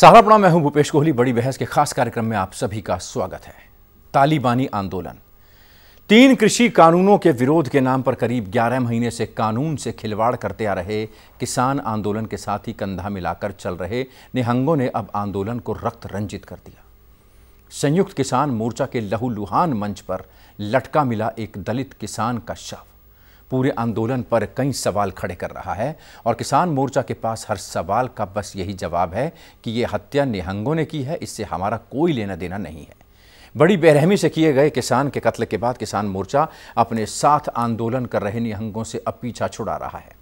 सहारा प्रणाम, मैं हूं भूपेश कोहली। बड़ी बहस के खास कार्यक्रम में आप सभी का स्वागत है। तालिबानी आंदोलन, 3 कृषि कानूनों के विरोध के नाम पर करीब 11 महीने से कानून से खिलवाड़ करते आ रहे किसान आंदोलन के साथ ही कंधा मिलाकर चल रहे निहंगों ने अब आंदोलन को रक्त रंजित कर दिया। संयुक्त किसान मोर्चा के लहूलुहान मंच पर लटका मिला एक दलित किसान का शव पूरे आंदोलन पर कई सवाल खड़े कर रहा है और किसान मोर्चा के पास हर सवाल का बस यही जवाब है कि ये हत्या निहंगों ने की है, इससे हमारा कोई लेना देना नहीं है। बड़ी बेरहमी से किए गए किसान के कत्ल के बाद किसान मोर्चा अपने साथ आंदोलन कर रहे निहंगों से अब पीछा छुड़ा रहा है।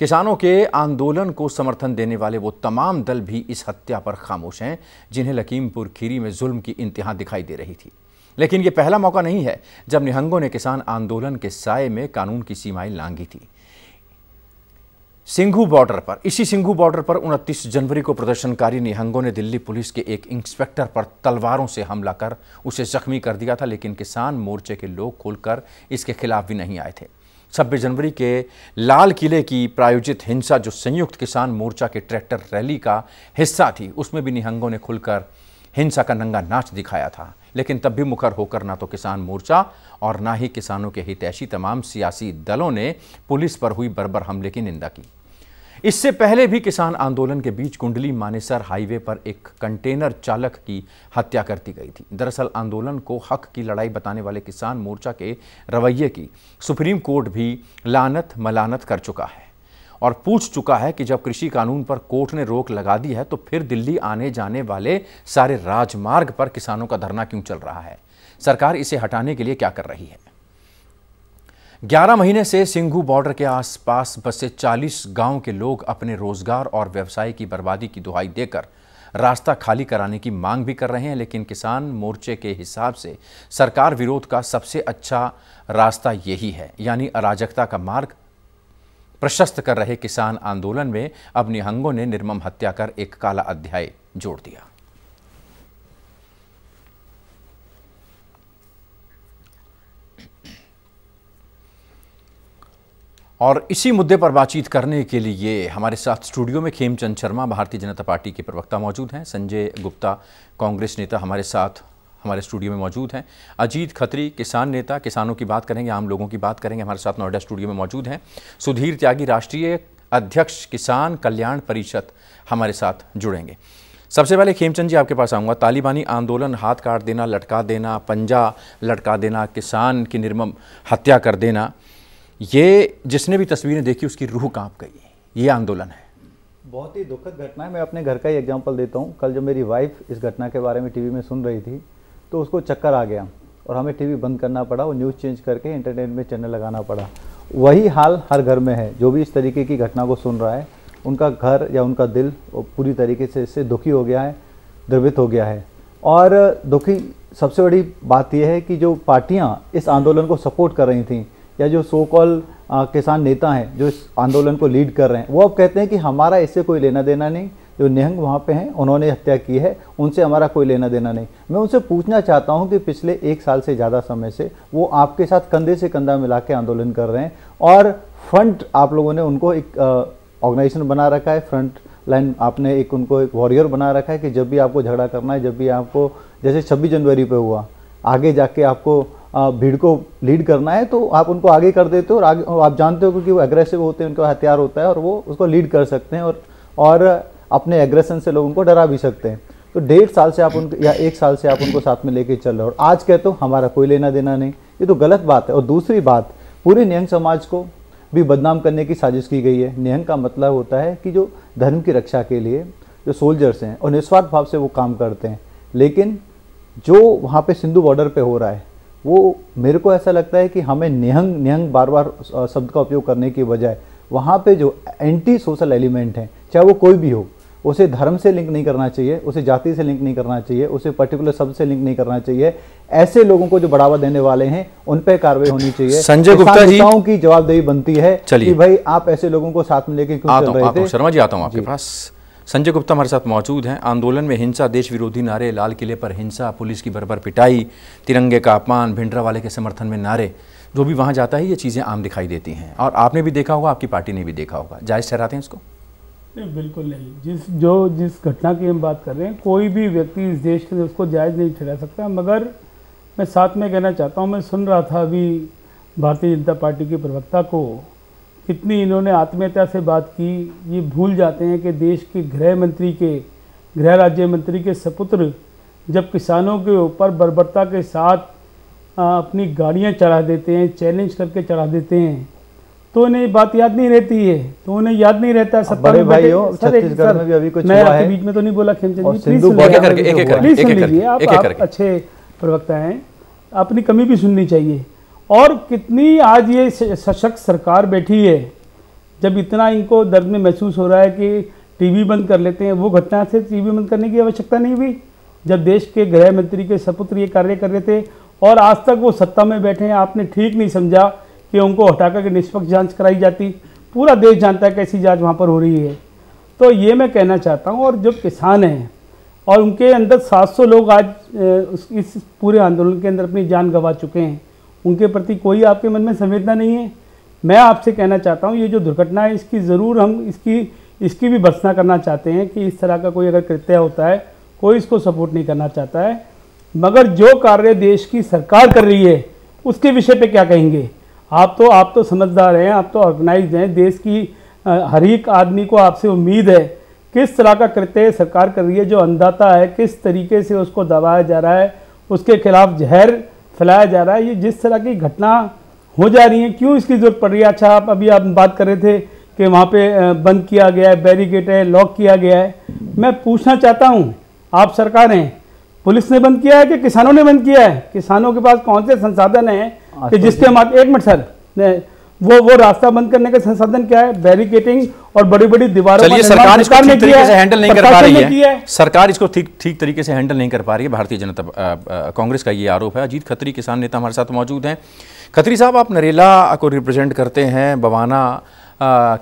किसानों के आंदोलन को समर्थन देने वाले वो तमाम दल भी इस हत्या पर खामोश हैं जिन्हें लखीमपुर खीरी में जुल्म की इंतहा दिखाई दे रही थी। लेकिन ये पहला मौका नहीं है जब निहंगों ने किसान आंदोलन के साए में कानून की सीमाएं लांघी थी। इसी सिंघू बॉर्डर पर 29 जनवरी को प्रदर्शनकारी निहंगों ने दिल्ली पुलिस के एक इंस्पेक्टर पर तलवारों से हमला कर उसे जख्मी कर दिया था, लेकिन किसान मोर्चे के लोग खुलकर इसके खिलाफ भी नहीं आए थे। 26 जनवरी के लाल किले की प्रायोजित हिंसा जो संयुक्त किसान मोर्चा के ट्रैक्टर रैली का हिस्सा थी, उसमें भी निहंगों ने खुलकर हिंसा का नंगा नाच दिखाया था। लेकिन तब भी मुखर होकर ना तो किसान मोर्चा और ना ही किसानों के हितैषी तमाम सियासी दलों ने पुलिस पर हुई बर्बर हमले की निंदा की। इससे पहले भी किसान आंदोलन के बीच कुंडली मानेसर हाईवे पर एक कंटेनर चालक की हत्या कर दी गई थी। दरअसल आंदोलन को हक की लड़ाई बताने वाले किसान मोर्चा के रवैये की सुप्रीम कोर्ट भी लानत मलानत कर चुका है और पूछ चुका है कि जब कृषि कानून पर कोर्ट ने रोक लगा दी है तो फिर दिल्ली आने जाने वाले सारे राजमार्ग पर किसानों का धरना क्यों चल रहा है? सरकार इसे हटाने के लिए क्या कर रही है? 11 महीने से सिंघू बॉर्डर के आसपास बसे 40 गांव के लोग अपने रोजगार और व्यवसाय की बर्बादी की दुहाई देकर रास्ता खाली कराने की मांग भी कर रहे हैं। लेकिन किसान मोर्चे के हिसाब से सरकार विरोध का सबसे अच्छा रास्ता यही है, यानी अराजकता का मार्ग प्रशस्त कर रहे किसान आंदोलन में अब निहंगों ने निर्मम हत्या कर एक काला अध्याय जोड़ दिया। और इसी मुद्दे पर बातचीत करने के लिए हमारे साथ स्टूडियो में खेमचंद शर्मा, भारतीय जनता पार्टी के प्रवक्ता, मौजूद हैं। संजय गुप्ता, कांग्रेस नेता, हमारे स्टूडियो में मौजूद हैं। अजीत खत्री, किसान नेता, किसानों की बात करेंगे, आम लोगों की बात करेंगे, हमारे साथ नोएडा स्टूडियो में मौजूद हैं। सुधीर त्यागी, राष्ट्रीय अध्यक्ष किसान कल्याण परिषद, हमारे साथ जुड़ेंगे। सबसे पहले खेमचंद जी, आपके पास आऊँगा। तालिबानी आंदोलन, हाथ काट देना, लटका देना, पंजा लटका देना, किसान की निर्मम हत्या कर देना, ये जिसने भी तस्वीरें देखी उसकी रूह कांप गई। ये आंदोलन है, बहुत ही दुखद घटना है। मैं अपने घर का ही एग्जाम्पल देता हूँ। कल जब मेरी वाइफ इस घटना के बारे में टीवी में सुन रही थी तो उसको चक्कर आ गया और हमें टीवी बंद करना पड़ा और न्यूज़ चेंज करके इंटरनेट में चैनल लगाना पड़ा। वही हाल हर घर में है। जो भी इस तरीके की घटना को सुन रहा है उनका घर या उनका दिल पूरी तरीके से इससे दुखी हो गया है, द्रवित हो गया है। और दुखी सबसे बड़ी बात यह है कि जो पार्टियां इस आंदोलन को सपोर्ट कर रही थीं या जो सो कॉल किसान नेता हैं जो इस आंदोलन को लीड कर रहे हैं, वो अब कहते हैं कि हमारा इससे कोई लेना देना नहीं, जो निहंग वहाँ पे हैं उन्होंने हत्या की है, उनसे हमारा कोई लेना देना नहीं। मैं उनसे पूछना चाहता हूँ कि पिछले 1 साल से ज़्यादा समय से वो आपके साथ कंधे से कंधा मिला के आंदोलन कर रहे हैं और फ्रंट आप लोगों ने उनको एक ऑर्गेनाइजेशन बना रखा है, फ्रंट लाइन आपने उनको एक वॉरियर बना रखा है कि जब भी आपको झगड़ा करना है, जब भी आपको, जैसे 26 जनवरी पर हुआ, आगे जाके आपको भीड़ को लीड करना है तो आप उनको आगे कर देते हो और आगे आप जानते हो क्योंकि वो एग्रेसिव होते हैं, उनका हथियार होता है और वो उसको लीड कर सकते हैं और अपने एग्रेशन से लोगों को डरा भी सकते हैं। तो 1.5 साल से आप उनको या 1 साल से आप उनको साथ में लेके चल रहे हो और आज कहते हो हमारा कोई लेना देना नहीं, ये तो गलत बात है। और दूसरी बात, पूरे निहंग समाज को भी बदनाम करने की साजिश की गई है। निहंग का मतलब होता है कि जो धर्म की रक्षा के लिए जो सोल्जर्स हैं और निस्वार्थ भाव से वो काम करते हैं। लेकिन जो वहाँ पर सिंधु बॉर्डर पर हो रहा है वो मेरे को ऐसा लगता है कि हमें निहंग बार बार शब्द का उपयोग करने की बजाय वहाँ पर जो एंटी सोशल एलिमेंट हैं, चाहे वो कोई भी हो, उसे धर्म से लिंक नहीं करना चाहिए, उसे जाति से लिंक नहीं करना चाहिए, उसे पर्टिकुलर शब्द से लिंक नहीं करना चाहिए। ऐसे लोगों को जो बढ़ावा देने वाले हैं उन पर कार्रवाई होनी चाहिए। संजय गुप्ता जी की जवाबदेही बनती है कि भाई आप ऐसे लोगों को साथ में लेके क्यों चल रहे थे? शर्मा जी, आता हूँ आपके पास। संजय गुप्ता हमारे साथ मौजूद हैं। आंदोलन में हिंसा, देश विरोधी नारे, लाल किले पर हिंसा, पुलिस की बर्बर पिटाई, तिरंगे का अपमान, भिंडरवाले के समर्थन में नारे, जो भी वहाँ जाता है ये चीज़ें आम दिखाई देती हैं और आपने भी देखा होगा, आपकी पार्टी ने भी देखा होगा। जायज़ ठहराते हैं इसको? नहीं, बिल्कुल नहीं। जिस घटना की हम बात कर रहे हैं, कोई भी व्यक्ति इस देश के उसको जायज़ नहीं ठहरा सकता। मगर मैं साथ में कहना चाहता हूं, मैं सुन रहा था अभी भारतीय जनता पार्टी के प्रवक्ता को, कितनी इन्होंने आत्मीयता से बात की। ये भूल जाते हैं कि देश के गृह राज्य मंत्री के सपुत्र जब किसानों के ऊपर बर्बरता के साथ अपनी गाड़ियां चढ़ा देते हैं, चैलेंज करके चढ़ा देते हैं, तो उन्हें बात याद नहीं रहती है, तो उन्हें याद नहीं रहता है। बड़े भाई हो, छत्तीसगढ़ में भी अभी कुछ हुआ है। बीच में तो नहीं बोला खेमचंद जी, प्लीज सुन लीजिए, आप अच्छे प्रवक्ता हैं, अपनी कमी भी सुननी चाहिए। और कितनी आज ये सशक्त सरकार बैठी है, जब इतना इनको दर्द में महसूस हो रहा है कि टीवी बंद कर लेते हैं। वो घटना से टीवी बंद करने की आवश्यकता नहीं हुई, जब देश के गृह मंत्री के सपुत्र ये कार्य कर रहे थे और आज तक वो सत्ता में बैठे हैं। आपने ठीक नहीं समझा कि उनको हटाकर के निष्पक्ष जांच कराई जाती। पूरा देश जानता है कैसी जांच वहाँ पर हो रही है। तो ये मैं कहना चाहता हूँ। और जो किसान हैं और उनके अंदर 700 लोग आज इस पूरे आंदोलन के अंदर अपनी जान गंवा चुके हैं, उनके प्रति कोई आपके मन में संवेदना नहीं है। मैं आपसे कहना चाहता हूँ, ये जो दुर्घटना है, इसकी ज़रूर हम इसकी भी भर्त्सना करना चाहते हैं कि इस तरह का कोई अगर कृत्य होता है, कोई इसको सपोर्ट नहीं करना चाहता है। मगर जो कार्य देश की सरकार कर रही है, उसके विषय पे क्या कहेंगे? आप तो समझदार हैं, आप तो ऑर्गेनाइज्ड हैं, देश की हर एक आदमी को आपसे उम्मीद है। किस तरह का कृत्य सरकार कर रही है, जो अंधाता है, किस तरीके से उसको दबाया जा रहा है, उसके खिलाफ जहर फैलाया जा रहा है, ये जिस तरह की घटना हो जा रही है, क्यों इसकी ज़रूरत पड़ रही है? अच्छा, आप अभी बात कर रहे थे कि वहाँ पे बंद किया गया है, बैरिकेड है, लॉक किया गया है। मैं पूछना चाहता हूँ, आप सरकार हैं, पुलिस ने बंद किया है कि किसानों ने बंद किया है? किसानों के पास कौन से संसाधन हैं कि जिसके माध्यम, एक मिनट सर, वो रास्ता बंद करने का संसाधन क्या है? बैरिकेटिंग और बड़ी बड़ी दीवारों पर सरकार ने किया है, हैंडल नहीं कर पा रही है। सरकार इसको ठीक तरीके से हैंडल नहीं कर पा रही है। भारतीय जनता कांग्रेस का ये आरोप है। अजीत खत्री किसान नेता हमारे साथ मौजूद हैं। खत्री साहब, आप नरेला को रिप्रेजेंट करते हैं, बवाना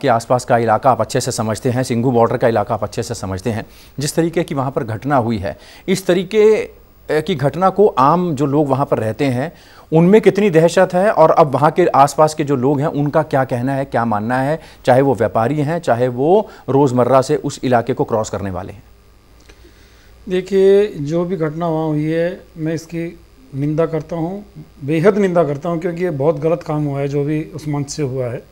के आसपास का इलाका आप अच्छे से समझते हैं, सिंघू बॉर्डर का इलाका आप अच्छे से समझते हैं। जिस तरीके की वहाँ पर घटना हुई है, इस तरीके की घटना को आम जो लोग वहाँ पर रहते हैं उनमें कितनी दहशत है, और अब वहाँ के आसपास के जो लोग हैं उनका क्या कहना है, क्या मानना है, चाहे वो व्यापारी हैं, चाहे वो रोज़मर्रा से उस इलाके को क्रॉस करने वाले हैं? देखिए, जो भी घटना वहाँ हुई है, मैं इसकी निंदा करता हूँ, बेहद निंदा करता हूँ, क्योंकि ये बहुत गलत काम हुआ है जो भी उस मंच से हुआ है।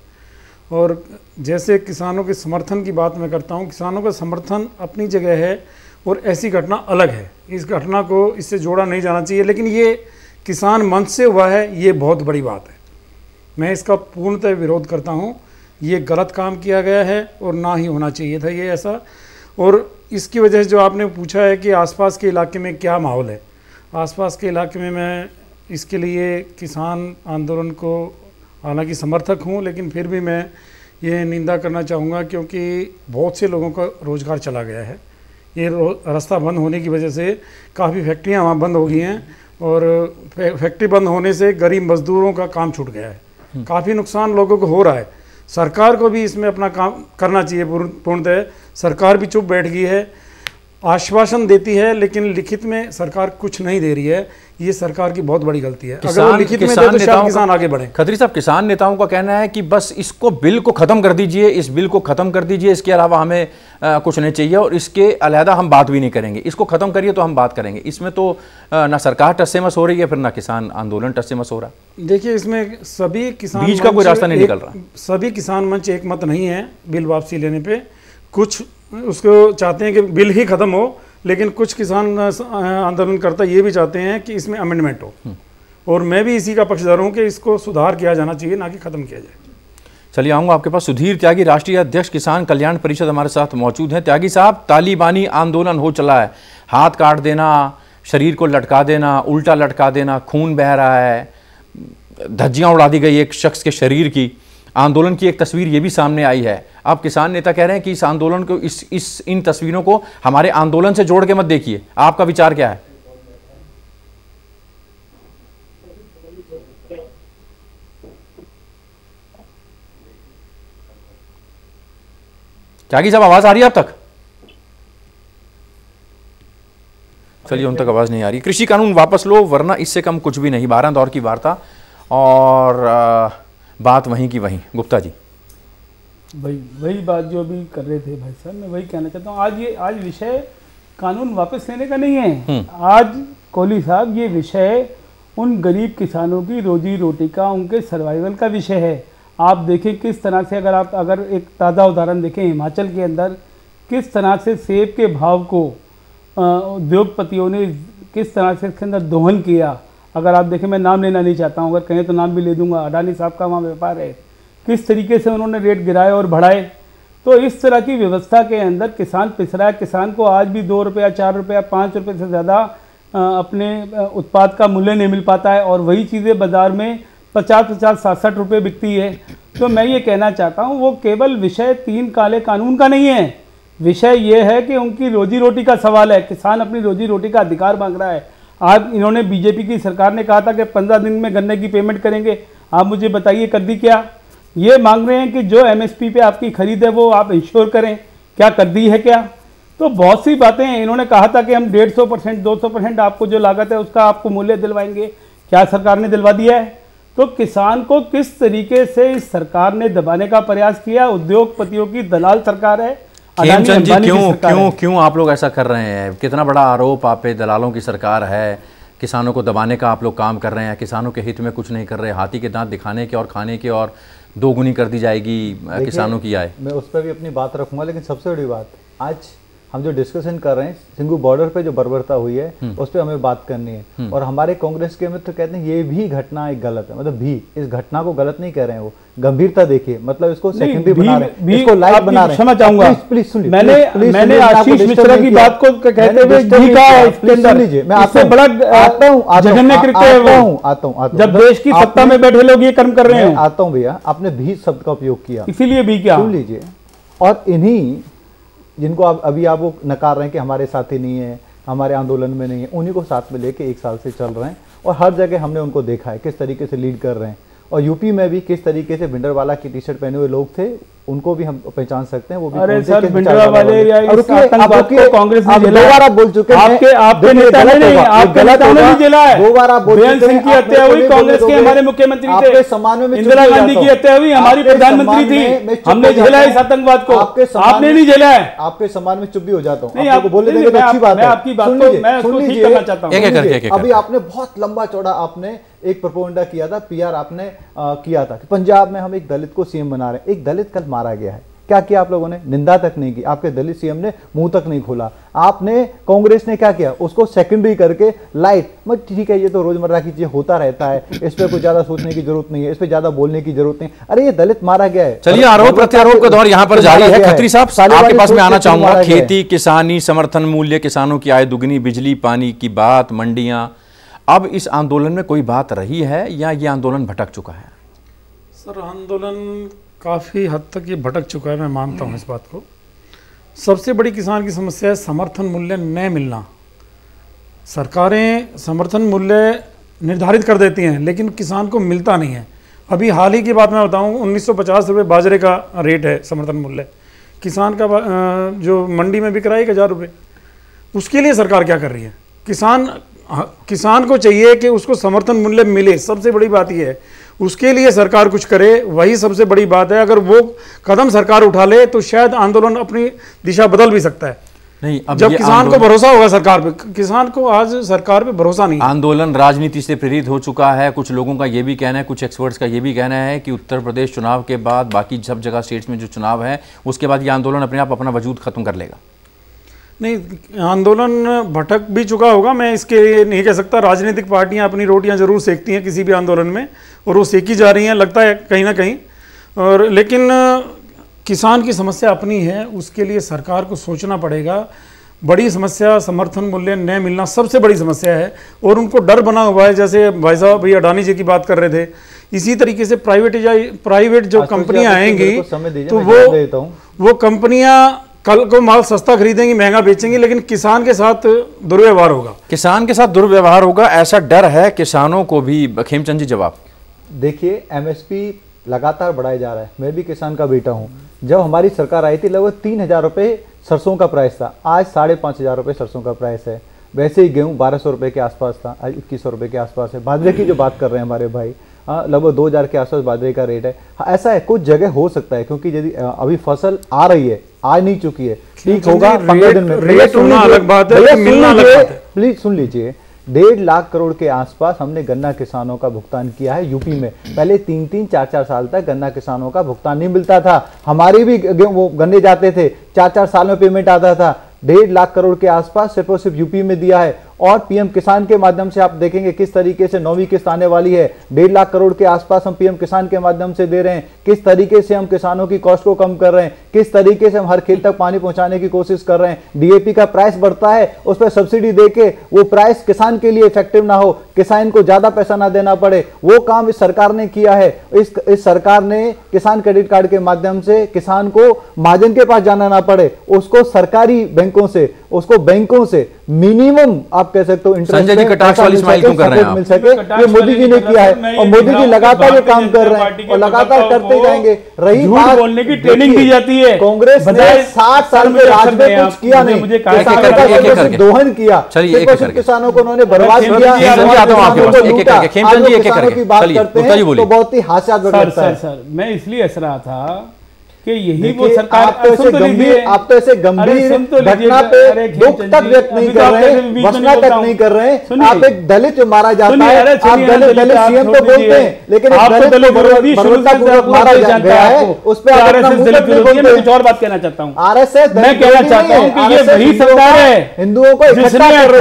और जैसे किसानों के समर्थन की बात मैं करता हूँ, किसानों का समर्थन अपनी जगह है और ऐसी घटना अलग है। इस घटना को इससे जोड़ा नहीं जाना चाहिए, लेकिन ये किसान मंच से हुआ है, ये बहुत बड़ी बात है। मैं इसका पूर्णतः विरोध करता हूँ। ये गलत काम किया गया है और ना ही होना चाहिए था ये ऐसा। और इसकी वजह से जो आपने पूछा है कि आसपास के इलाके में क्या माहौल है, आसपास के इलाके में मैं इसके लिए किसान आंदोलन को हालांकि समर्थक हूं, लेकिन फिर भी मैं ये निंदा करना चाहूँगा, क्योंकि बहुत से लोगों का रोज़गार चला गया है। ये रास्ता बंद होने की वजह से काफ़ी फैक्ट्रियां वहाँ बंद हो गई हैं, और फैक्ट्री बंद होने से गरीब मजदूरों का काम छूट गया है। काफ़ी नुकसान लोगों को हो रहा है। सरकार को भी इसमें अपना काम करना चाहिए पूर्णतः। सरकार भी चुप बैठ गई है, आश्वासन देती है, लेकिन लिखित में सरकार कुछ नहीं दे रही है। ये सरकार की बहुत बड़ी गलती है। अगर वो लिखित में दे तो शायद किसान आगे बढ़े। खत्री साहब, किसान नेताओं का कहना है कि बस इसको बिल को ख़त्म कर दीजिए, इस बिल को ख़त्म कर दीजिए, इसके अलावा हमें कुछ नहीं चाहिए, और इसके अलावा हम बात भी नहीं करेंगे, इसको ख़त्म करिए तो हम बात करेंगे। इसमें तो ना सरकार टस्सेमस हो रही है, फिर ना किसान आंदोलन टस्सेमस हो रहा है। देखिए, इसमें सभी किसान बीच का कोई रास्ता नहीं निकल रहा। सभी किसान मंच एक मत नहीं है बिल वापसी लेने पर। कुछ उसको चाहते हैं कि बिल ही ख़त्म हो, लेकिन कुछ किसान आंदोलनकर्ता ये भी चाहते हैं कि इसमें अमेंडमेंट हो, और मैं भी इसी का पक्षधर हूँ कि इसको सुधार किया जाना चाहिए, ना कि ख़त्म किया जाए। चलिए आऊँगा आपके पास। सुधीर त्यागी, राष्ट्रीय अध्यक्ष किसान कल्याण परिषद, हमारे साथ मौजूद हैं। त्यागी साहब, तालिबानी आंदोलन हो चला है, हाथ काट देना, शरीर को लटका देना, उल्टा लटका देना, खून बह रहा है, धज्जियाँ उड़ा दी गई एक शख्स के शरीर की। आंदोलन की एक तस्वीर ये भी सामने आई है। आप किसान नेता कह रहे हैं कि इस आंदोलन को इन तस्वीरों को हमारे आंदोलन से जोड़ के मत देखिए। आपका विचार क्या है? त्यागी साहब, आवाज आ रही है अब तक? चलिए, उन तक आवाज नहीं आ रही। कृषि कानून वापस लो, वरना इससे कम कुछ भी नहीं। 12 दौर की वार्ता और बात वहीं की वहीं। गुप्ता जी, वही बात जो अभी कर रहे थे भाई साहब, मैं वही कहना चाहता हूँ। आज विषय कानून वापस लेने का नहीं है। आज कोहली साहब ये विषय उन गरीब किसानों की रोजी रोटी का, उनके सर्वाइवल का विषय है। आप देखें किस तरह से, अगर एक ताज़ा उदाहरण देखें हिमाचल के अंदर किस तरह से सेब के भाव को उद्योगपतियों ने किस तरह से इसके अंदर दोहन किया। अगर आप देखें, मैं नाम लेना नहीं चाहता हूं, अगर कहें तो नाम भी ले दूंगा, अडानी साहब का वहाँ व्यापार है, किस तरीके से उन्होंने रेट गिराए और बढ़ाए। तो इस तरह की व्यवस्था के अंदर किसान पिसरा है। किसान को आज भी 2 रुपया, 4 रुपया, 5 रुपये से ज़्यादा अपने उत्पाद का मूल्य नहीं मिल पाता है और वही चीज़ें बाज़ार में 50, 60 रुपये बिकती है। तो मैं ये कहना चाहता हूँ वो केवल विषय 3 काले कानून का नहीं है। विषय ये है कि उनकी रोजी रोटी का सवाल है। किसान अपनी रोजी रोटी का अधिकार मांग रहा है। आज इन्होंने, बीजेपी की सरकार ने कहा था कि 15 दिन में गन्ने की पेमेंट करेंगे। आप मुझे बताइए कर दी क्या? ये मांग रहे हैं कि जो MSP पे आपकी खरीद है वो आप इंश्योर करें, क्या कर दी है क्या? तो बहुत सी बातें हैं। इन्होंने कहा था कि हम 150%, 200% आपको जो लागत है उसका आपको मूल्य दिलवाएंगे, क्या सरकार ने दिलवा दिया है? तो किसान को किस तरीके से इस सरकार ने दबाने का प्रयास किया। उद्योगपतियों की दलाल सरकार है। खेमचंद जी, क्यों आप लोग ऐसा कर रहे हैं? कितना बड़ा आरोप आप पे, दलालों की सरकार है, किसानों को दबाने का आप लोग काम कर रहे हैं, किसानों के हित में कुछ नहीं कर रहे, हाथी के दांत दिखाने के और खाने के, और 2 गुनी कर दी जाएगी किसानों की आय। मैं उस पर भी अपनी बात रखूंगा, लेकिन सबसे बड़ी बात आज हम जो डिस्कशन कर रहे हैं सिंघू बॉर्डर पे जो बर्बरता हुई है उस पर हमें बात करनी है। और हमारे कांग्रेस के मित्र कहते हैं ये भी घटना एक गलत है, मतलब भी इस घटना को गलत नहीं कह रहे हैं, वो गंभीरता देखिए, मतलब इसको सेकेंडरी बना रहे हैं, इसको लाइव बना रहे हैं। क्षमा चाहूंगा, प्लीज सुनिए, मैंने आशीष मिश्रा की बात को कहते हुए जब देश की सत्ता में बैठे लोग ये कर्म कर रहे हैं। आता हूँ भैया, आपने भी शब्द का उपयोग किया, इसीलिए भी क्या सुन लीजिए। और इन्हीं जिनको आप अभी आप वो नकार रहे हैं कि हमारे साथी नहीं है, हमारे आंदोलन में नहीं है, उन्हीं को साथ में लेके 1 साल से चल रहे हैं और हर जगह हमने उनको देखा है किस तरीके से लीड कर रहे हैं। और यूपी में भी किस तरीके से भिंडरवाला की टी-शर्ट पहने हुए लोग थे, उनको भी हम पहचान सकते हैं। वो भी अरे सर, कांग्रेस ने 2 बार आप बोल चुके हैं, आपके नेता नहीं, आप गलत है, जेला है 2 बार आप बोल चुके हैं। की हत्या हुई कांग्रेस के, हमारे मुख्यमंत्री थे, सामान्य में इंदिरा गांधी की हत्या हुई, हमारी प्रधानमंत्री थी, हमने झेला इस आतंकवाद को, आपने नहीं झेला है। आपके सामान में चुप भी हो जाता हूँ, आपको बोलने देंगे तो अच्छी बात है। आपकी बात ठीक करना चाहता हूँ। अभी आपने बहुत लंबा चौड़ा आपने एक प्रोपोगंडा किया था, PR आपने किया था कि पंजाब में हम एक दलित को CM बना रहे हैं। एक दलित कल मारा गया है, क्या किया आप लोगों ने? निंदा तक नहीं की, आपके दलित CM ने मुंह तक नहीं खोला। आपने, कांग्रेस ने क्या किया? उसको सेकेंडरी करके लाइट, मत ठीक है ये तो रोजमर्रा की चीज होता रहता है, इस पर कुछ ज्यादा सोचने की जरूरत नहीं है, इस पर ज्यादा बोलने की जरूरत नहीं। अरे ये दलित मारा गया है। चलिए, आरोप प्रत्यारोप का दौर यहाँ पर जारी है। खत्री साहब आपके पास मैं आना चाहूंगा। खेती, किसानी, समर्थन मूल्य, किसानों की आय दुगनी, बिजली, पानी की बात, मंडियां, अब इस आंदोलन में कोई बात रही है या ये आंदोलन भटक चुका है? सर, आंदोलन काफ़ी हद तक ये भटक चुका है, मैं मानता हूँ इस बात को। सबसे बड़ी किसान की समस्या है समर्थन मूल्य न मिलना। सरकारें समर्थन मूल्य निर्धारित कर देती हैं लेकिन किसान को मिलता नहीं है। अभी हाल ही की बात मैं बताऊँ, 1950 रुपये बाजरे का रेट है समर्थन मूल्य, किसान का जो मंडी में बिक रहा है 1000 रुपये। उसके लिए सरकार क्या कर रही है? किसान को चाहिए कि उसको समर्थन मूल्य मिले, सबसे बड़ी बात यह है। उसके लिए सरकार कुछ करे, वही सबसे बड़ी बात है। अगर वो कदम सरकार उठा ले तो शायद आंदोलन अपनी दिशा बदल भी सकता है। नहीं, अब जब किसान को भरोसा होगा सरकार पे, किसान को आज सरकार पे भरोसा नहीं। आंदोलन राजनीति से प्रेरित हो चुका है। कुछ लोगों का ये भी कहना है, कुछ एक्सपर्ट्स का ये भी कहना है कि उत्तर प्रदेश चुनाव के बाद, बाकी सब जगह स्टेट्स में जो चुनाव है उसके बाद ये आंदोलन अपने आप अपना वजूद खत्म कर लेगा। नहीं, आंदोलन भटक भी चुका होगा, मैं इसके लिए नहीं कह सकता। राजनीतिक पार्टियां अपनी रोटियां जरूर सेकती हैं किसी भी आंदोलन में, और वो सेकी जा रही हैं लगता है कहीं ना कहीं। और लेकिन किसान की समस्या अपनी है, उसके लिए सरकार को सोचना पड़ेगा। बड़ी समस्या समर्थन मूल्य न मिलना सबसे बड़ी समस्या है और उनको डर बना हुआ है। जैसे भाई साहब भैया अडानी जी की बात कर रहे थे, इसी तरीके से प्राइवेट जो कंपनियाँ आएंगी तो वो कंपनियाँ कल को माल सस्ता खरीदेंगी, महंगा बेचेंगी, लेकिन किसान के साथ दुर्व्यवहार होगा। किसान के साथ दुर्व्यवहार होगा, ऐसा डर है किसानों को भी। खेमचंद जी जवाब देखिए, MSP लगातार बढ़ाया जा रहा है। मैं भी किसान का बेटा हूँ। जब हमारी सरकार आई थी लगभग 3000 रुपये सरसों का प्राइस था, आज 5500 रुपये सरसों का प्राइस है। वैसे ही गेहूँ 1200 रुपये के आसपास था, आज 2100 रुपये के आसपास है। बाजरे की जो बात कर रहे हैं हमारे भाई, लगभग 2000 के आसपास बाजरे का रेट है। ऐसा है कुछ जगह हो सकता है, क्योंकि यदि अभी फसल आ रही है, आ नहीं चुकी है, ठीक होगा 15 दिन में रेट होना अलग बात है, मिलना अलग बात है। प्लीज सुन लीजिए, 1.5 लाख करोड़ के आसपास हमने गन्ना किसानों का भुगतान किया है यूपी में। पहले 3-3, 4-4 साल तक गन्ना किसानों का भुगतान नहीं मिलता था। हमारे भी वो गन्ने जाते थे, 4-4 साल में पेमेंट आता था। 1.5 लाख करोड़ के आसपास सिर्फ और सिर्फ यूपी में दिया है। और पीएम किसान के माध्यम से आप देखेंगे किस तरीके से 9वीं किस्त आने वाली है, 1.5 लाख करोड़ के आसपास हम पीएम किसान के माध्यम से दे रहे हैं। किस तरीके से हम किसानों की कॉस्ट को कम कर रहे हैं, किस तरीके से हम हर खेत तक पानी पहुंचाने की कोशिश कर रहे हैं। डीएपी का प्राइस बढ़ता है, उस पर सब्सिडी देके वो प्राइस किसान के लिए इफेक्टिव ना हो, किसान को ज्यादा पैसा ना देना पड़े, वो काम इस सरकार ने किया है। इस सरकार ने किसान क्रेडिट कार्ड के माध्यम से किसान को महाजन के पास जाना ना पड़े, उसको सरकारी बैंकों से, उसको बैंकों से मिनिमम आप कह सकते हो इंटरेस्ट मिल सके। ये मोदी जी ने किया है और मोदी जी लगातार ये काम कर रहे हैं और लगातार करते जाएंगे। रही बात बोलने की ट्रेनिंग दी जाती है, कांग्रेस ने 60 साल में राज में कुछ किया नहीं, किसानों का दोहन किया, किसानों को उन्होंने बर्बाद किया। तो बहुत ही हास्यास्पद, मैं इसलिए हंस रहा था कि यही वो सरकार। आप तो ऐसे गंभीर घटना पे दुख तक व्यक्त नहीं कर रहे हैं, वसना तक नहीं कर रहे हैं। आप एक दलित जो मारा जाता है, आप दलित सीएम तो बोलते हैं, लेकिन मारा गया है उस पर कुछ और बात कहना चाहता हूँ। आरएसएस मैं कहना चाहता हूँ कि ये वही सरकार है हिंदुओं को इकट्ठा करने का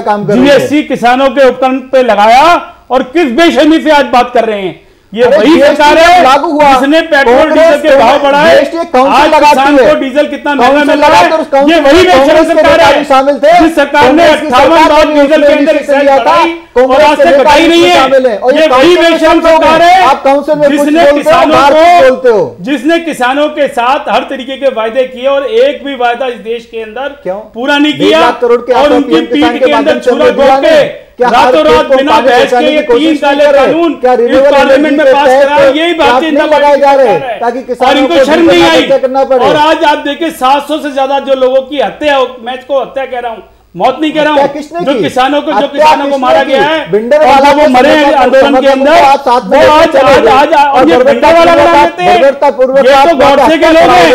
काम कर रही है, जीएसटी किसानों के उपकरण पे लगाया और किस बेशर्मी से आज बात कर रहे हैं। ये वही सरकार है लागू हुआ जिसने पेट्रोल डीजल के भाव बढ़ाए, आज किसान को डीजल कितना महंगा मिल रहा है। ये वही सरकार है जिस सरकार ने 58 लाख डीजल के अंदर कटाई नहीं है। ये वही बेशर्म सरकार है जिसने किसानों के साथ हर तरीके के वायदे किए और एक भी वायदा इस देश के अंदर पूरा नहीं किया और उनकी पीठ के अंदर छुरा घोंप के रातों रात बिना बहस के ये 3 काले कानून पार्लियामेंट में पास कराए। यही बातें लगाए जा रहे हैं ताकि किसानों को शर्म नहीं आई। और आज आप देखिए 700 से ज्यादा जो लोगों की हत्या, मैं इसको हत्या कह रहा हूँ, मौत नहीं कह रहा हूँ, जो किसानों को मारा गया है, भिंडरवाला वो मरे आंदोलन के अंदर, वो आज और ये भिंडरवाला बना देते हैं। गौरसे के लोग हैं,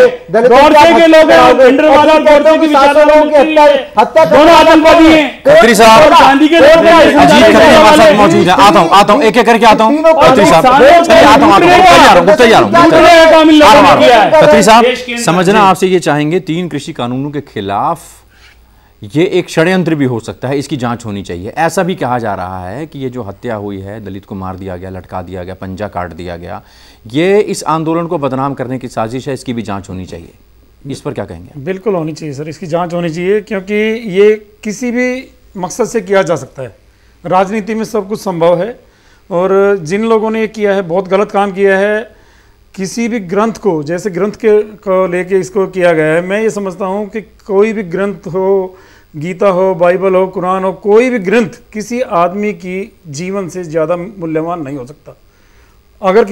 भिंडरवाला गौरसे के विचारधारा दोनों आतंकवादी हैं। खत्री साहब, गांधी के लोग हैं। अजीत खत्री हमारे साथ मौजूद है। आता हूँ एक-एक करके आता हूँ। खत्री साहब, समझना आपसे ये चाहेंगे 3 कृषि कानूनों के खिलाफ ये एक षड्यंत्र भी हो सकता है, इसकी जांच होनी चाहिए। ऐसा भी कहा जा रहा है कि ये जो हत्या हुई है, दलित को मार दिया गया, लटका दिया गया, पंजा काट दिया गया, ये इस आंदोलन को बदनाम करने की साजिश है, इसकी भी जांच होनी चाहिए। इस पर क्या कहेंगे? बिल्कुल होनी चाहिए सर, इसकी जांच होनी चाहिए, क्योंकि ये किसी भी मकसद से किया जा सकता है। राजनीति में सब कुछ संभव है और जिन लोगों ने ये किया है बहुत गलत काम किया है। किसी भी ग्रंथ को, जैसे ग्रंथ को लेके इसको किया गया है, मैं ये समझता हूँ कि कोई भी ग्रंथ हो, गीता हो, बाइबल हो, कुरान हो, कोई भी ग्रंथ किसी आदमी की जीवन से ज़्यादा मूल्यवान नहीं हो सकता। अगर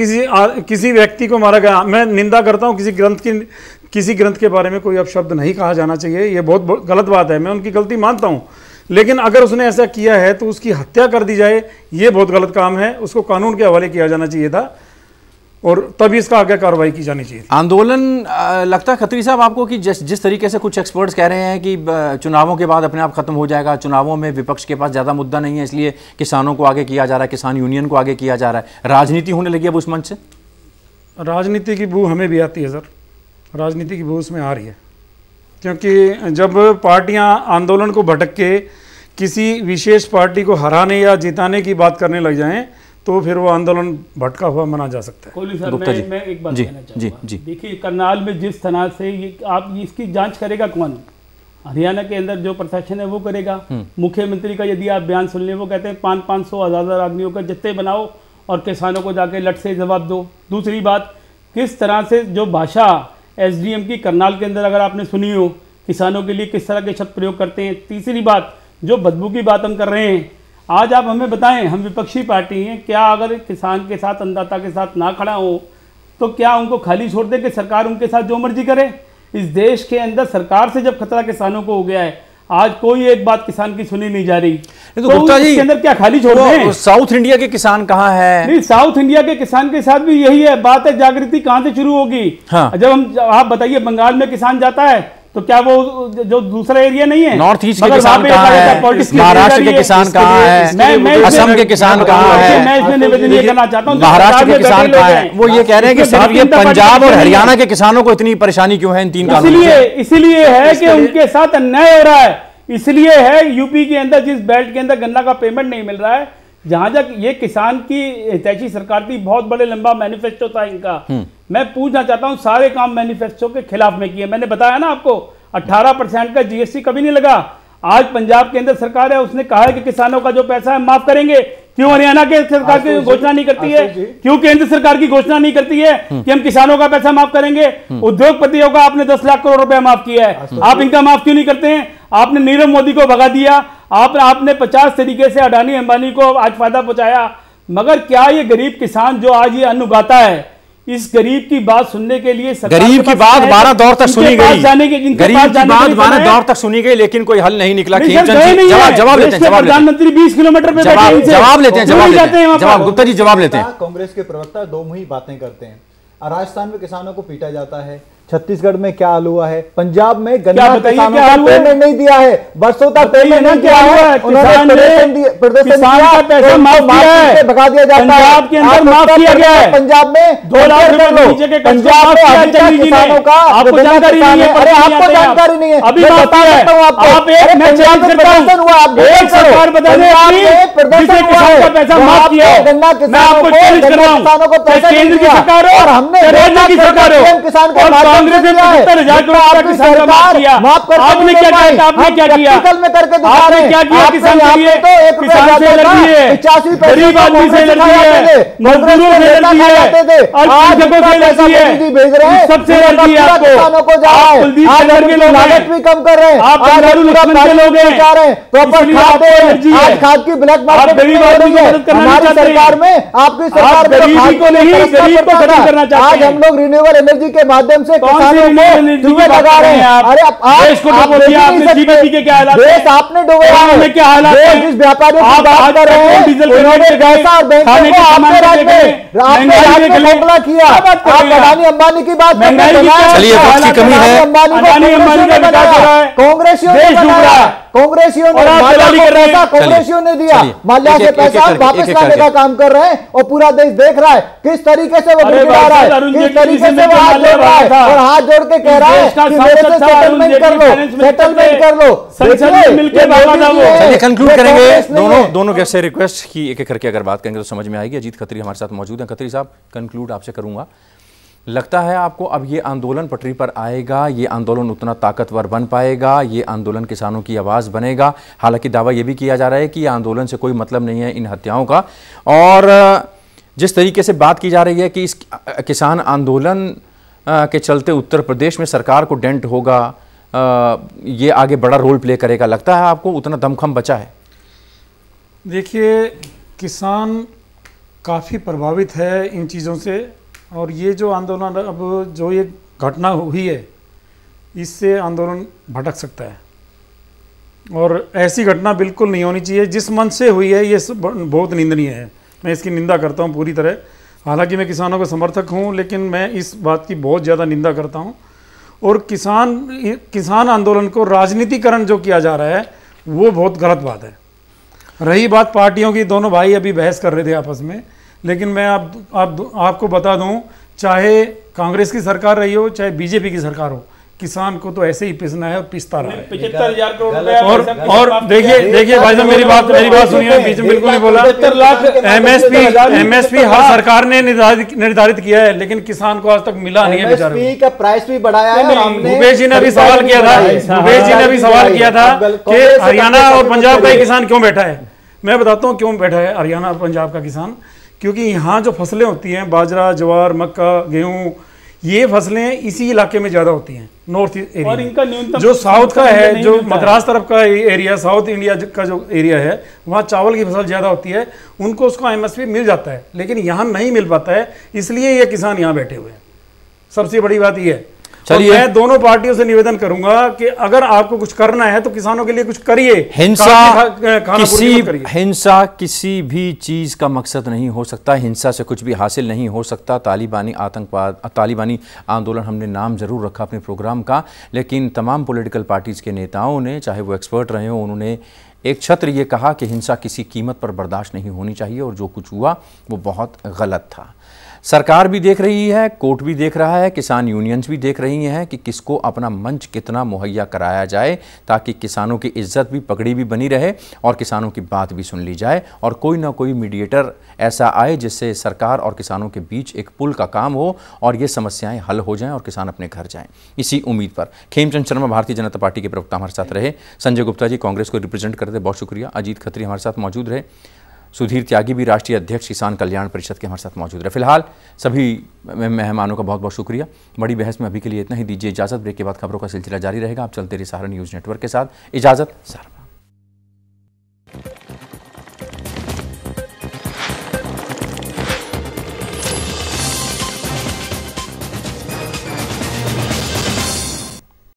किसी व्यक्ति को मारा गया, मैं निंदा करता हूँ किसी ग्रंथ के बारे में कोई अपशब्द नहीं कहा जाना चाहिए, ये बहुत गलत बात है। मैं उनकी गलती मानता हूँ, लेकिन अगर उसने ऐसा किया है तो उसकी हत्या कर दी जाए, ये बहुत गलत काम है। उसको कानून के हवाले किया जाना चाहिए था और तभी इसका आगे कार्रवाई की जानी चाहिए। आंदोलन लगता है खत्री साहब आपको कि जिस तरीके से कुछ एक्सपर्ट्स कह रहे हैं कि चुनावों के बाद अपने आप खत्म हो जाएगा, चुनावों में विपक्ष के पास ज़्यादा मुद्दा नहीं है, इसलिए किसानों को आगे किया जा रहा है, किसान यूनियन को आगे किया जा रहा है, राजनीति होने लगी अब उस मंच से? राजनीति की बू हमें भी आती है सर, राजनीति की बू उसमें आ रही है, क्योंकि जब पार्टियाँ आंदोलन को भटक के किसी विशेष पार्टी को हराने या जिताने की बात करने लग जाएँ तो फिर वो आंदोलन भटका हुआ मना जा सकता है। कोहली सर, मैं एक बात कहना चाहूँगा। देखिए, करनाल में जिस तरह से ये आप इसकी जांच करेगा कौन? हरियाणा के अंदर जो प्रशासन है वो करेगा। मुख्यमंत्री का यदि आप बयान सुन लें, वो कहते हैं 500-500 आदमियों का जत्थे बनाओ और किसानों को जाके लट से जवाब दो। दूसरी बात, किस तरह से जो भाषा SDM की करनाल के अंदर अगर आपने सुनी हो, किसानों के लिए किस तरह के शब्द प्रयोग करते हैं। तीसरी बात, जो बदबू की बात हम कर रहे हैं, आज आप हमें बताएं, हम विपक्षी पार्टी हैं, क्या अगर किसान के साथ, अन्नदाता के साथ ना खड़ा हो तो क्या उनको खाली छोड़ दे कि सरकार उनके साथ जो मर्जी करे? इस देश के अंदर सरकार से जब खतरा किसानों को हो गया है, आज कोई एक बात किसान की सुनी नहीं जा रही। तो गुप्ता जी, इसके अंदर क्या खाली छोड़ रहे हैं? साउथ इंडिया के किसान कहाँ है? नहीं, साउथ इंडिया के किसान के साथ भी यही है बात है। जागृति कहाँ से शुरू होगी? हाँ। जब हम, आप बताइए, बंगाल में किसान जाता है तो क्या वो जो दूसरा एरिया नहीं है, नॉर्थ ईस्ट के किसान कहाँ है, महाराष्ट्र के किसान कहाँ है, असम के किसान कहाँ है? मैं इसमें निवेदन ये करना चाहता हूँ, महाराष्ट्र के किसान कहाँ है? वो ये कह रहे हैं कि साहब ये पंजाब और हरियाणा के किसानों को इतनी परेशानी क्यों है इन तीन कानूनों से? इसीलिए है कि उनके साथ अन्याय हो रहा है, इसलिए है। यूपी के अंदर जिस बेल्ट के अंदर गन्ना का पेमेंट नहीं मिल रहा है, जहां तक ये किसान की हितैषी सरकार थी, बहुत बड़े लंबा मैनिफेस्टो था इनका। मैं पूछना चाहता हूं, सारे काम मैनिफेस्टो के खिलाफ में किए। मैंने बताया ना आपको, 18% का जीएसटी कभी नहीं लगा। आज पंजाब के अंदर सरकार है, उसने कहा है कि किसानों का जो पैसा है माफ करेंगे। क्यों हरियाणा के सरकार की घोषणा नहीं करती है? क्यों केंद्र सरकार की घोषणा नहीं करती है कि हम किसानों का पैसा माफ करेंगे? उद्योगपतियों का आपने 10 लाख करोड़ रुपया माफ किया है, आप इनका माफ क्यों नहीं करते हैं? आपने नीरव मोदी को भगा दिया, आपने 50 तरीके से अडानी अंबानी को आज फायदा पहुंचाया। मगर क्या ये गरीब किसान जो आज ये अन्न उगाता है, इस गरीब की बात सुनने के लिए सरकार, गरीब की बात 12 दौर तक सुनी गई, गरीब की बात 12 दौर तक सुनी गई, लेकिन कोई हल नहीं निकला। जवाब लेते हैं, प्रधानमंत्री 20 किलोमीटर पे जवाब लेते हैं, गुप्ता जी जवाब लेते हैं। कांग्रेस के प्रवक्ता दो ही बातें करते हैं। राजस्थान में किसानों को पीटा जाता है, छत्तीसगढ़ में क्या हाल हुआ है, पंजाब में गन्ना किसानों का पेमेंट नहीं दिया है, बरसों तक पेमेंट नहीं दिया है, भगा दिया जाता है। पंजाब में 2 लाख, पंजाब में किसानों का आपको जानकारी नहीं है। अभी किसानों को पैसा और हमने किसान को कांग्रेस ने 70,000 करोड़ किसान का माफ किया। आपने क्या किया? किसान के लिए किसान से लड़ती है, 85 गरीब आदमी से लड़ती है, मजदूरों से लड़ती है, आज से लड़ती है, सबसे लड़ती है। किसानों को जा लागत भी कम कर रहे हैं, आप लोग प्रॉपर खाते हैं, आज खाद की ब्लैक मार्केट हमारी सरकार में, आपकी सरकार में। आज हम लोग रिन्यूएबल एनर्जी के माध्यम से लगा रहे हैं। अरे आपने डुबोला किया, आप अडानी अंबानी की बात, कांग्रेसियों ने दिया, माल्या से पैसा वापस लाने का काम कर रहे हैं और पूरा देश देख रहा है किस तरीके से वो गिरा रहा है, किस तरीके से वो हाथ जोड़ रहा है और हाथ जोड़ के कह रहा है कि मेरे से सेटलमेंट कर लो, सेटलमेंट कर लो। कंक्लूड करेंगे दोनों कैसे रिक्वेस्ट की एक एक करके अगर बात करेंगे तो समझ में आएगी। अजीत खत्री हमारे साथ मौजूद हैं। खत्री साहब, कंक्लूड आपसे करूंगा, लगता है आपको अब ये आंदोलन पटरी पर आएगा, ये आंदोलन उतना ताकतवर बन पाएगा, ये आंदोलन किसानों की आवाज़ बनेगा? हालांकि दावा ये भी किया जा रहा है कि आंदोलन से कोई मतलब नहीं है इन हत्याओं का, और जिस तरीके से बात की जा रही है कि इस किसान आंदोलन के चलते उत्तर प्रदेश में सरकार को डेंट होगा, ये आगे बड़ा रोल प्ले करेगा, लगता है आपको उतना दमखम बचा है? देखिए, किसान काफ़ी प्रभावित है इन चीज़ों से, और ये जो आंदोलन, अब जो ये घटना हुई है, इससे आंदोलन भटक सकता है और ऐसी घटना बिल्कुल नहीं होनी चाहिए। जिस मन से हुई है ये बहुत निंदनीय है, मैं इसकी निंदा करता हूँ पूरी तरह। हालांकि मैं किसानों का समर्थक हूँ, लेकिन मैं इस बात की बहुत ज़्यादा निंदा करता हूँ। और किसान आंदोलन को राजनीतिकरण जो किया जा रहा है वो बहुत गलत बात है। रही बात पार्टियों की, दोनों भाई अभी बहस कर रहे थे आपस में, लेकिन मैं आपको बता दूं, चाहे कांग्रेस की सरकार रही हो चाहे बीजेपी की सरकार हो, किसान को तो ऐसे ही पिसना है और पिसता रहा है। 75,000 करोड़ और देखिए भाई साहब, मेरी बात सुनिए, बीच में बिल्कुल नहीं बोला। 75 लाख एमएसपी हर सरकार ने निर्धारित किया है, लेकिन किसान को आज तक मिला नहीं है। एमएसपी का प्राइस भी बढ़ाया है। भूपेश जी ने भी सवाल किया था, कि हरियाणा और पंजाब का किसान क्यों बैठा है। मैं बताता हूँ क्यों बैठा है हरियाणा और पंजाब का किसान, क्योंकि यहाँ जो फसलें होती हैं, बाजरा, ज्वार, मक्का, गेहूँ, ये फसलें इसी इलाके में ज़्यादा होती हैं, नॉर्थ एरिया। और इनका न्यूनतम जो साउथ का है, जो मद्रास तरफ का एरिया, साउथ इंडिया का जो एरिया है, वहाँ चावल की फसल ज़्यादा होती है, उनको उसका एमएसपी मिल जाता है, लेकिन यहाँ नहीं मिल पाता है, इसलिए ये किसान यहाँ बैठे हुए हैं। सबसे बड़ी बात यह है। चलिए तो मैं दोनों पार्टियों से निवेदन करूंगा कि अगर आपको कुछ करना है तो किसानों के लिए कुछ करिए। हिंसा किसी भी चीज का मकसद नहीं हो सकता, हिंसा से कुछ भी हासिल नहीं हो सकता। तालिबानी आतंकवाद, तालिबानी आंदोलन हमने नाम जरूर रखा अपने प्रोग्राम का, लेकिन तमाम पॉलिटिकल पार्टीज के नेताओं ने, चाहे वो एक्सपर्ट रहे हों, उन्होंने एक छत्र ये कहा कि हिंसा किसी कीमत पर बर्दाश्त नहीं होनी चाहिए और जो कुछ हुआ वो बहुत गलत था। सरकार भी देख रही है, कोर्ट भी देख रहा है, किसान यूनियंस भी देख रही हैं कि किसको अपना मंच कितना मुहैया कराया जाए ताकि किसानों की इज्जत भी, पगड़ी भी बनी रहे और किसानों की बात भी सुन ली जाए और कोई ना कोई मीडिएटर ऐसा आए जिससे सरकार और किसानों के बीच एक पुल का काम हो और ये समस्याएं हल हो जाएं और किसान अपने घर जाएं। इसी उम्मीद पर खेमचंद शर्मा भारतीय जनता पार्टी के प्रवक्ता हमारे साथ रहे, संजय गुप्ता जी कांग्रेस को रिप्रेजेंट करते, बहुत शुक्रिया। अजीत खत्री हमारे साथ मौजूद रहे, सुधीर त्यागी भी राष्ट्रीय अध्यक्ष किसान कल्याण परिषद के हमारे साथ मौजूद रहे। फिलहाल सभी मेहमानों का बहुत बहुत शुक्रिया। बड़ी बहस में अभी के लिए इतना ही, दीजिए इजाजत। ब्रेक के बाद खबरों का सिलसिला जारी रहेगा। आप चलते रहिए सहारा न्यूज़ नेटवर्क के साथ। इजाजत।